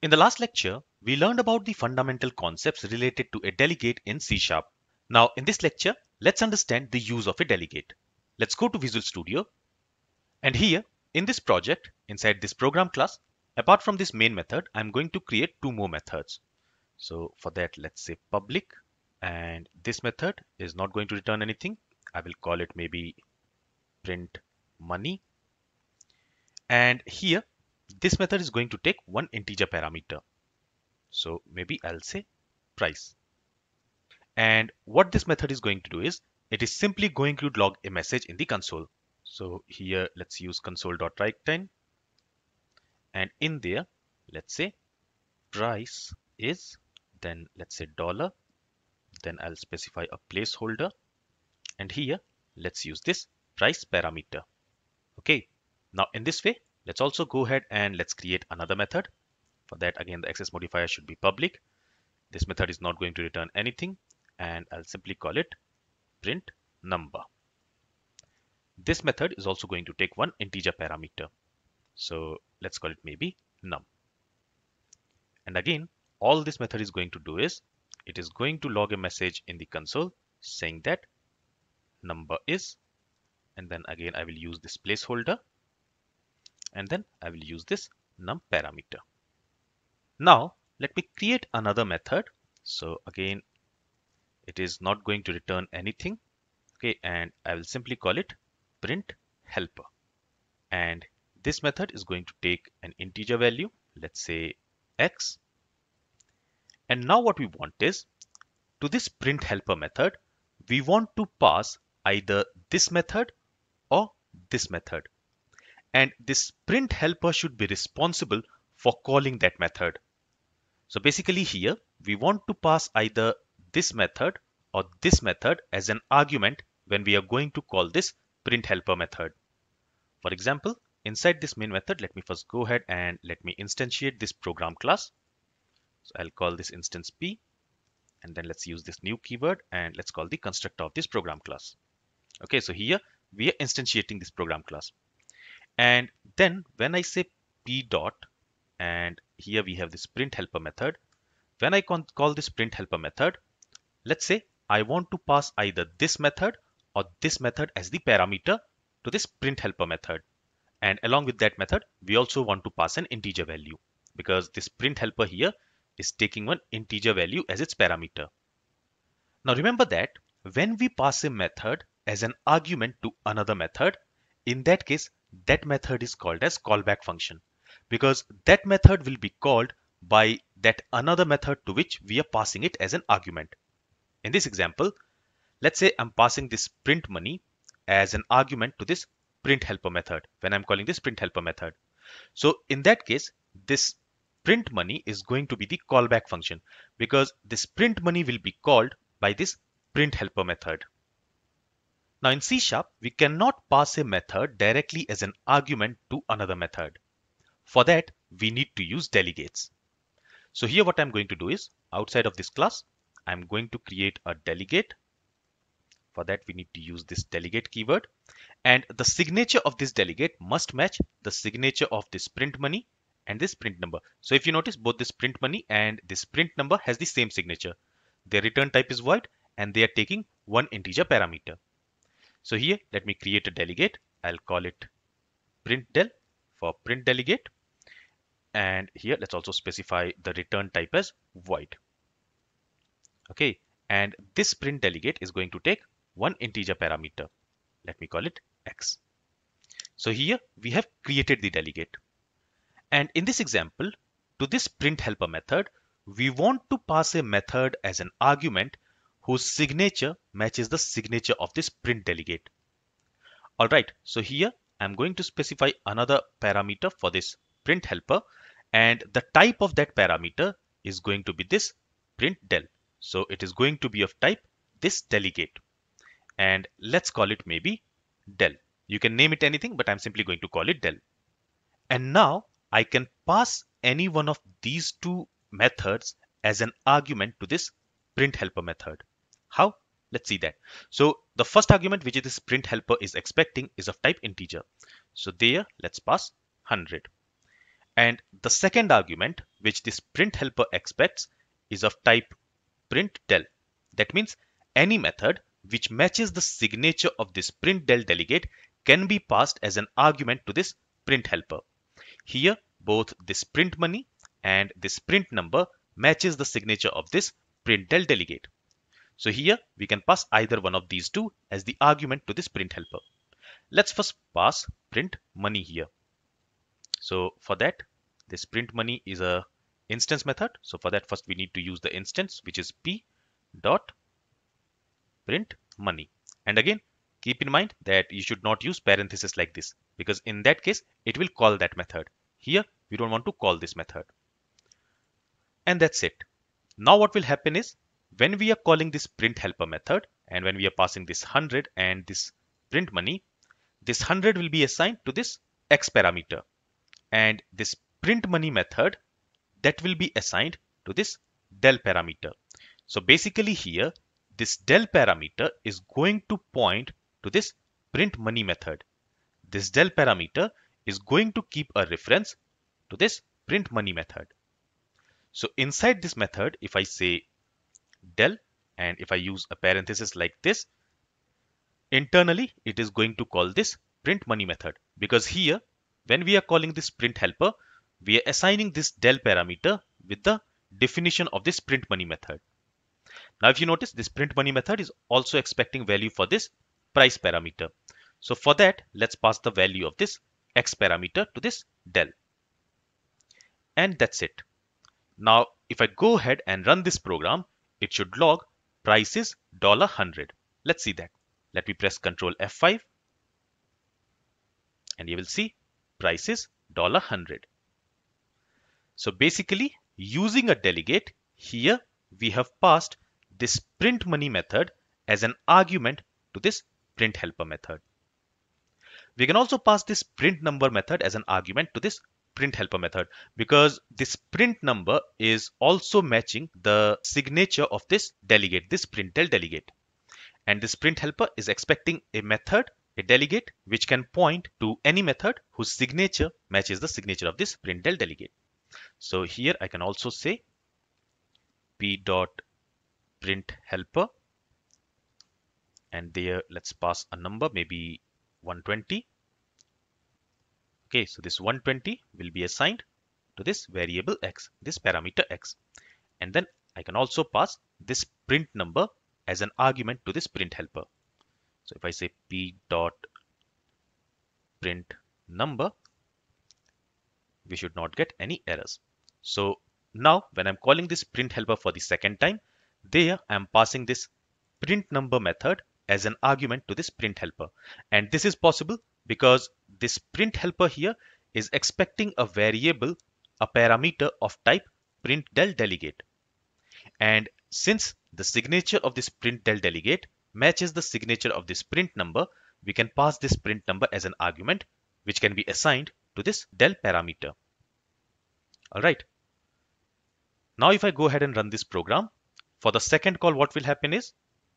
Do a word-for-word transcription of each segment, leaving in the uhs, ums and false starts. In the last lecture, we learned about the fundamental concepts related to a delegate in C sharp. Now in this lecture, let's understand the use of a delegate. Let's go to Visual Studio. And here in this project, inside this program class, apart from this main method, I'm going to create two more methods. So for that, let's say public, and this method is not going to return anything. I will call it maybe printMoney. And here, this method is going to take one integer parameter. So maybe I'll say price. And what this method is going to do is, it is simply going to log a message in the console. So here, let's use console.writeTime. And in there, let's say price is, then let's say dollar. Then I'll specify a placeholder. And here, let's use this price parameter. Okay. Now in this way, let's also go ahead and let's create another method. For that, again, the access modifier should be public. This method is not going to return anything. And I'll simply call it printNumber. This method is also going to take one integer parameter. So let's call it maybe num. And again, all this method is going to do is, it is going to log a message in the console saying that number is, and then again, I will use this placeholder. And then I will use this num parameter. Now let me create another method. So again, it is not going to return anything. Okay, and I will simply call it printHelper. And this method is going to take an integer value, let's say x. And now what we want is, to this printHelper method, we want to pass either this method or this method. And this print helper should be responsible for calling that method. So basically here, we want to pass either this method or this method as an argument when we are going to call this print helper method. For example, inside this main method, let me first go ahead and let me instantiate this program class. So I'll call this instance P, and then let's use this new keyword and let's call the constructor of this program class. Okay, so here we are instantiating this program class. And then when I say p dot, and here we have this print helper method, when I call this print helper method, let's say I want to pass either this method or this method as the parameter to this print helper method. And along with that method, we also want to pass an integer value, because this print helper here is taking one integer value as its parameter. Now remember that when we pass a method as an argument to another method, in that case, that method is called as callback function, because that method will be called by that another method to which we are passing it as an argument. In this example, let's say I'm passing this print money as an argument to this print helper method when I'm calling this print helper method. So in that case, this print money is going to be the callback function, because this print money will be called by this print helper method. Now in C sharp, we cannot pass a method directly as an argument to another method. For that, we need to use delegates. So here what I'm going to do is, outside of this class, I'm going to create a delegate. For that, we need to use this delegate keyword. And the signature of this delegate must match the signature of this print money and this print number. So if you notice, both this print money and this print number has the same signature. Their return type is void, and they are taking one integer parameter. So here, let me create a delegate. I'll call it printDel for print delegate. And here, let's also specify the return type as void. Okay. And this print delegate is going to take one integer parameter. Let me call it x. So here we have created the delegate. And in this example, to this print helper method, we want to pass a method as an argument whose signature matches the signature of this print delegate. All right, so here I'm going to specify another parameter for this print helper, and the type of that parameter is going to be this print del. So it is going to be of type this delegate, and let's call it maybe del. You can name it anything, but I'm simply going to call it del. And now I can pass any one of these two methods as an argument to this print helper method. How? Let's see that. So the first argument which this print helper is expecting is of type integer. So there, let's pass one hundred. And the second argument, which this print helper expects, is of type printDel. That means any method which matches the signature of this printDel delegate can be passed as an argument to this print helper. Here, both this print money and this print number matches the signature of this printDel delegate. So here we can pass either one of these two as the argument to this print helper. Let's first pass print money here. So for that, this print money is a instance method. So for that, first we need to use the instance, which is p dot print money. And again, keep in mind that you should not use parentheses like this, because in that case it will call that method. Here we don't want to call this method. And that's it. Now what will happen is, when we are calling this print helper method and when we are passing this one hundred and this print money, this one hundred will be assigned to this x parameter, and this print money method, that will be assigned to this del parameter. So basically here, this del parameter is going to point to this print money method. This del parameter is going to keep a reference to this print money method. So inside this method, if I say del and if I use a parenthesis like this, internally it is going to call this print money method, because here when we are calling this print helper, we are assigning this del parameter with the definition of this print money method. Now if you notice, this print money method is also expecting value for this price parameter. So for that, let's pass the value of this x parameter to this del. And that's it. Now if I go ahead and run this program, it should log price is dollar one hundred. Let's see that. Let me press control F five. And you will see price is dollar one hundred. So basically, using a delegate, here we have passed this print money method as an argument to this print helper method. We can also pass this print number method as an argument to this print helper method, because this print number is also matching the signature of this delegate, this printDel delegate. And this print helper is expecting a method, a delegate, which can point to any method whose signature matches the signature of this printDel delegate. So here I can also say p dot print helper, and there let's pass a number, maybe one twenty. Okay, so this one twenty will be assigned to this variable x, this parameter x. And then I can also pass this print number as an argument to this print helper. So if I say p dot print number, we should not get any errors. So now when I'm calling this print helper for the second time, there I'm passing this print number method as an argument to this print helper. And this is possible because this print helper here is expecting a variable, a parameter of type printDel delegate. And since the signature of this printDel delegate matches the signature of this print number, we can pass this print number as an argument, which can be assigned to this del parameter. All right. Now if I go ahead and run this program, for the second call, what will happen is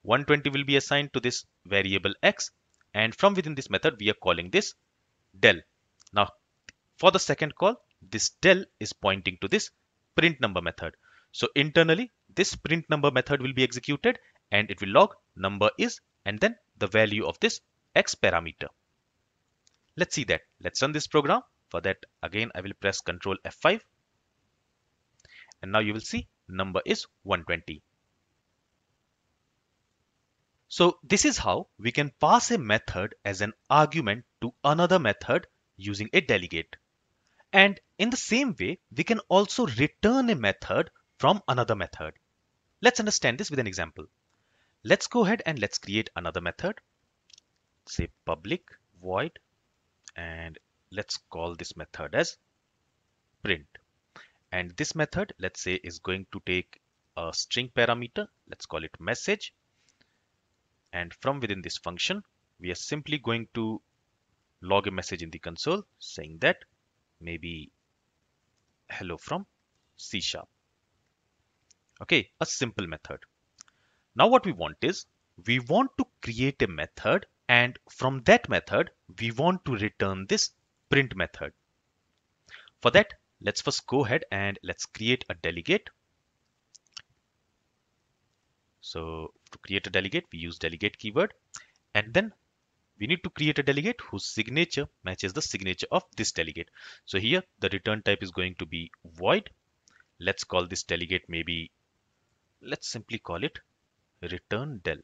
one twenty will be assigned to this variable x. And from within this method, we are calling this del. Now, for the second call, this del is pointing to this print number method. So internally, this print number method will be executed, and it will log number is, and then the value of this x parameter. Let's see that. Let's run this program. For that, again, I will press control F five. And now you will see number is one twenty. So this is how we can pass a method as an argument to another method using a delegate. And in the same way, we can also return a method from another method. Let's understand this with an example. Let's go ahead and let's create another method. Say public void, and let's call this method as print. And this method, let's say, is going to take a string parameter. Let's call it message. And from within this function, we are simply going to log a message in the console saying that maybe hello from C sharp. Okay, a simple method. Now what we want is, we want to create a method, and from that method, we want to return this print method. For that, Let's first go ahead and let's create a delegate. So to create a delegate, we use delegate keyword, and then we need to create a delegate whose signature matches the signature of this delegate. So here the return type is going to be void. Let's call this delegate, maybe let's simply call it return del.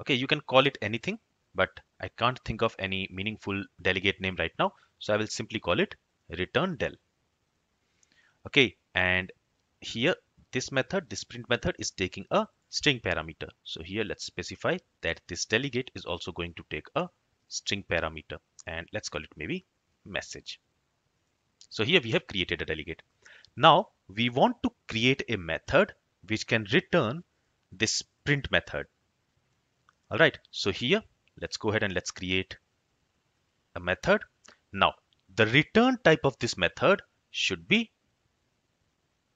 Okay, you can call it anything, but I can't think of any meaningful delegate name right now, so I will simply call it return del. Okay, and here this method, this print method, is taking a string parameter. So here let's specify that this delegate is also going to take a string parameter, and let's call it maybe message. So here we have created a delegate. Now we want to create a method which can return this print method. All right, so here let's go ahead and let's create a method. Now the return type of this method should be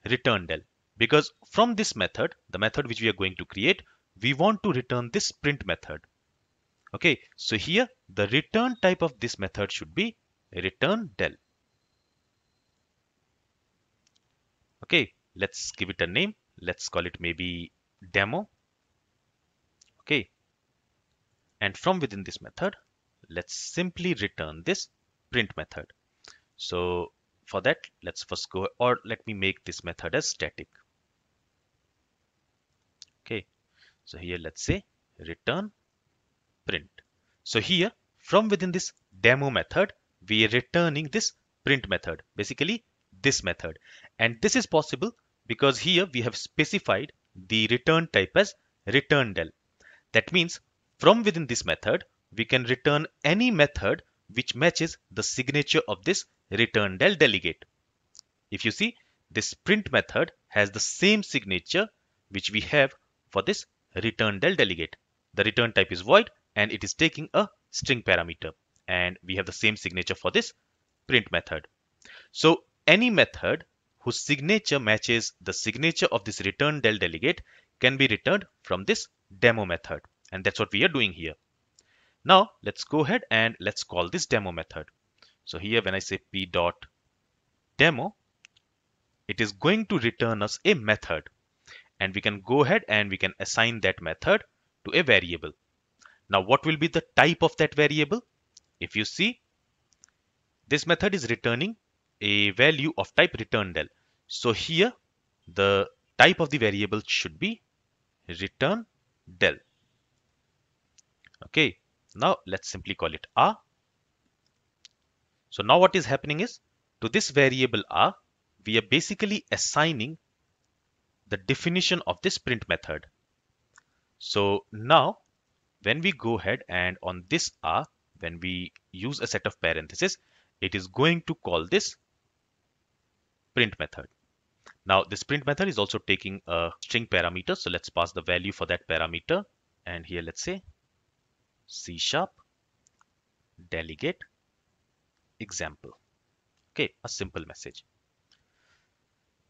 returnDel, because from this method, the method which we are going to create, we want to return this print method. Okay, so here the return type of this method should be returnDel. Okay, let's give it a name. Let's call it maybe demo. Okay, and from within this method, let's simply return this print method. So for that, let's first go, or let me make this method as static. Okay, so here let's say return print. So here from within this demo method, we are returning this print method, basically this method. And this is possible because here we have specified the return type as returnDel. That means from within this method, we can return any method which matches the signature of this returnDel delegate. If you see, this print method has the same signature which we have for this returnDel delegate. The return type is void and it is taking a string parameter, and we have the same signature for this print method. So any method whose signature matches the signature of this returnDel delegate can be returned from this demo method, and that's what we are doing here. Now let's go ahead and let's call this demo method. So here when I say p dot demo, it is going to return us a method, and we can go ahead and we can assign that method to a variable. Now what will be the type of that variable? If you see, this method is returning a value of type returnDel. So here the type of the variable should be returnDel. Okay, now let's simply call it r. So now what is happening is, to this variable r, we are basically assigning the definition of this print method. So now when we go ahead and on this r, when we use a set of parentheses, it is going to call this print method. Now this print method is also taking a string parameter. So let's pass the value for that parameter. And here let's say C sharp delegate example. Okay, a simple message.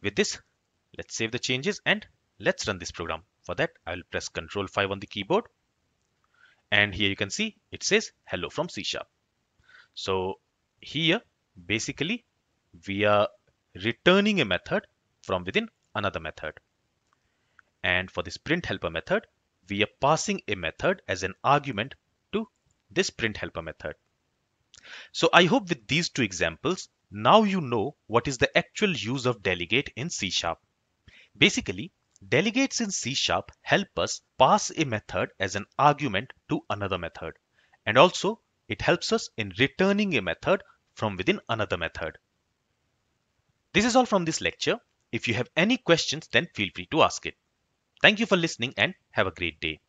With this, let's save the changes and let's run this program. For that, I'll press control five on the keyboard, and here you can see it says hello from C sharp. So here basically we are returning a method from within another method, and for this print helper method, we are passing a method as an argument to this print helper method. So I hope with these two examples, now you know what is the actual use of delegate in C sharp. Basically, delegates in C sharp help us pass a method as an argument to another method. And also, it helps us in returning a method from within another method. This is all from this lecture. If you have any questions, then feel free to ask it. Thank you for listening and have a great day.